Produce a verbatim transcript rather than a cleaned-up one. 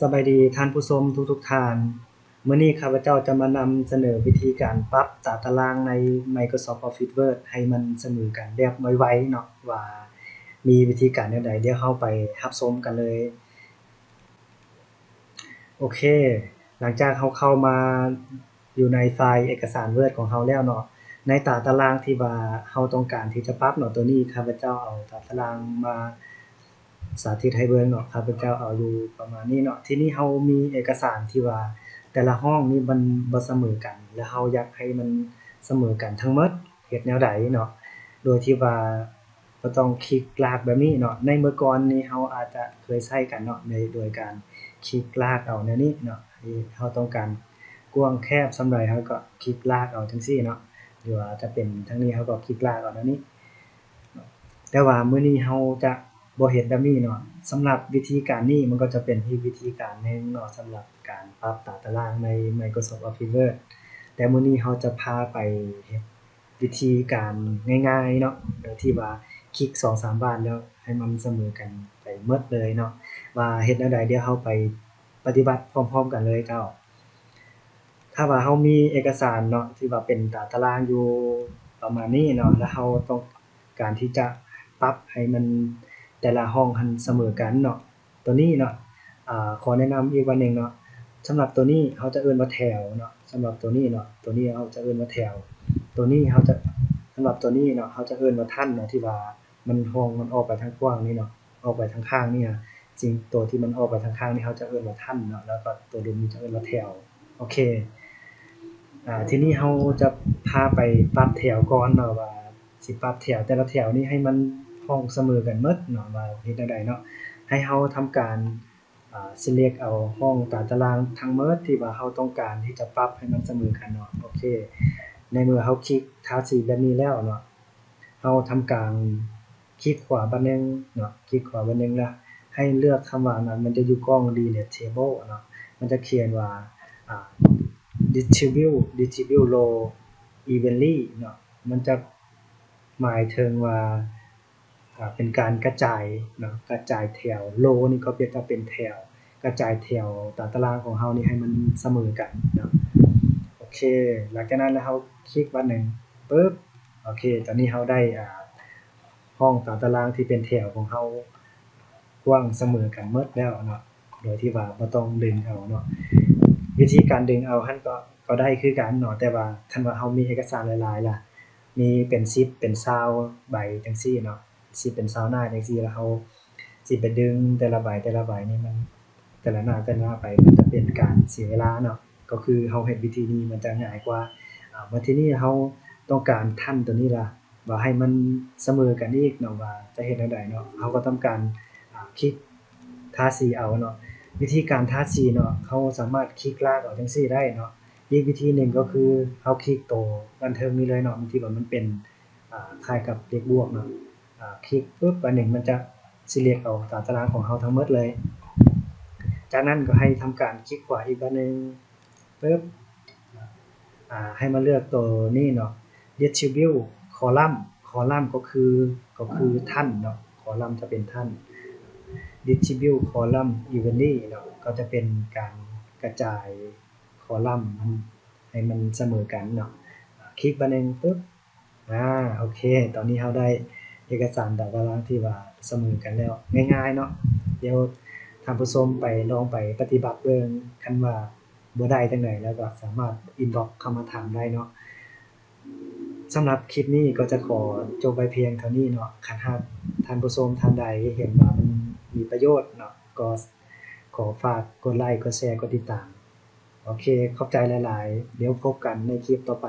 สบายดีท่านผู้ชมทุกๆท่านเมื่อนี้ข้าพเจ้าจะมานำเสนอวิธีการปรับตาตารางใน Microsoft Office Word ให้มันเสมอกันเรียบไว้ๆเนาะว่ามีวิธีการแนวใดเดี๋ยวเข้าไปรับชมกันเลยโอเคหลังจากเขาเข้ามาอยู่ในไฟล์เอกสาร Word ของเขาแล้วเนาะในตาตารางที่ว่าเขาต้องการที่จะปรับเนาะตัวนี้ข้าพเจ้าเอาตาตารางมาสาธิตให้เบิ่งเนาะข้าพเจ้าเอาอยู่ประมาณนี้เนาะที่นี้เขามีเอกสารที่ว่าแต่ละห้องนี่มันบ่เสมอกันแล้วเขาอยากให้มันเสมอกันทั้งหมดเฮ็ดแนวใดเนาะโดยที่ว่าก็ต้องคลิกลากแบบนี้เนาะในเมื่อก่อนนี่เขาอาจจะเคยใช้กันเนาะในโดยการคลิกลากเอาแนวนี้เนาะเขาต้องการกว้างแคบสำหรับเขาก็คลิกลากเอาทั้งสี่เนาะหรือว่าจะเป็นทั้งนี้เขาก็คลิกลากเอาแนวนี้แต่ว่ามื้อนี้เขาจะบ่เฮ็ดแบบนี้เนาะสำหรับวิธีการนี้มันก็จะเป็นที่วิธีการหนึ่งเนาะสำหรับการปรับตาตารางใน Microsoft Office Word แต่มื้อนี้เขาจะพาไปเฮ็ดวิธีการง่ายๆเนาะโดยที่ว่าคลิก สองถึงสาม บ้านแล้วให้มันเสมอกันไปหมดเลยเนาะว่าเฮ็ดแนวใดเดี๋ยวเขาไปปฏิบัติพร้อมๆกันเลยเจ้าถ้าว่าเขามีเอกสารเนาะที่ว่าเป็นตาตารางอยู่ประมาณนี้เนาะแล้วเขาต้องการที่จะปรับให้มันแต่ละห้องหันเสมอกันเนาะตัวนี้เนาะอ่าขอแนะนำอีกวันหนึ่งเนาะสำหรับตัวนี้เขาจะเอิ้นว่าแถวเนาะสำหรับตัวนี้เนาะตัวนี้เขาจะเอิ้นว่าแถวตัวนี้เขาจะสำหรับตัวนี้เนาะเขาจะเอิ้นว่าท่านเนาะที่ว่ามันห้องมันออกไปทางกว้างนี่เนาะออกไปทางข้างนี่นะจริงตัวที่มันออกไปทางข้างนี่เขาจะเอิ้นว่าท่านเนาะแล้วก็ตัวดุมนี้จะเอิ้นว่าแถวโอเคอ่าทีนี้เขาจะพาไปปรับแถวก่อนเนาะว่าสิปรับแถวแต่ละแถวนี้ให้มันห้องเสมอกันหมดเนาะว่าเฮ็ดได้เนาะให้เฮาทำการอ่า select เอาห้องตาตารางทั้งหมดที่ว่าเฮาต้องการที่จะปรับให้มันเสมอกันเนาะโอเคในเมื่อเฮาคลิกทาสีแบบนี้แล้วเนาะเฮาทำการคลิกขวาบัดนึงเนาะคลิกขวาบัดนึงแล้วให้เลือกคำว่านั้นมันจะอยู่กล้อง Delete Table เนาะมันจะเขียนว่าอ่า distribute distribute row evenly เนาะมันจะหมายถึงว่าเป็นการกระจายเนาะกระจายแถวโลนี่ก็เปรียบว่าเป็นแถวกระจายแถวตาตารางของเฮานี่ให้มันเสมอกันเนาะโอเคหลังจากนั้นแล้วเฮาคลิกบัดนึงปึ๊บโอเคตอนนี้เฮาได้อ่าห้องตาตารางที่เป็นแถวของเฮากว้างเสมอกันหมดแล้วเนาะโดยที่ว่าบ่ต้องดึงเอาเนาะวิธีการดึงเอาหั่นก็ก็ได้คือกันเนาะแต่ว่าคันว่าเฮามีเอกสารหลายๆล่ะมีเป็นสิบเป็นยี่สิบใบจังซี่เนาะสิเป็นซาวน่าจังซี่แล้วเฮาสิไปดึงแต่ละใบแต่ละใบนี่มันแต่ละหน้าแต่ละหน้าไปมันจะเป็นการเสียเวลาเนาะก็คือเฮาเฮ็ดวิธีนี้มันจะง่ายกว่าอ่าบัดทีนี้เฮาต้องการทันตัวนี้ล่ะว่าให้มันเสมอกันอีกเนาะว่าจะเฮ็ดจังได๋เนาะเฮาก็ทำการอ่าคลิกทาสีเอาเนาะวิธีการทาสีเนาะเฮาสามารถคลิกลากเอาจังซี่ได้เนาะอีกวิธีหนึ่งก็คือเฮาคลิกโตบันเทิงนี้เลยเนาะบางทีว่ามันเป็นอ่าคล้ายกับเลขบวกเนาะคลิกปุ๊บอันหนึ่งมันจะซีเรียกเอาตาตารางของเขาทั้งหมดเลยจากนั้นก็ให้ทำการคลิกขวาอีกอันหนึ่งปุ๊บให้มาเลือกตัวนี้เนาะ Distribute Column Column ก็คือก็คือท่านเนาะ Column จะเป็นท่าน Distribute Column Evenly เนาะก็จะเป็นการกระจาย Column ให้มันเสมอกันเนาะคลิกอันหนึ่งปุ๊บอ่าโอเคตอนนี้เขาได้เอกสารตาตารางที่ว่าเสมอกันแล้วง่ายๆเนาะเดี๋ยวท่านผู้ชมไปลองไปปฏิบัติเบิ่งคันว่าบ่ได้จังได๋แล้วก็สามารถอินบ็อกซ์เข้ามาถามได้เนาะสำหรับคลิปนี้ก็จะขอจบไว้เพียงเท่านี้เนาะคันหากท่านผู้ชมท่านใดเห็นว่ามันมีประโยชน์เนาะก็ขอฝากกดไลค์กดแชร์กดติดตามโอเคขอบใจหลายๆเดี๋ยวพบกันในคลิปต่อไป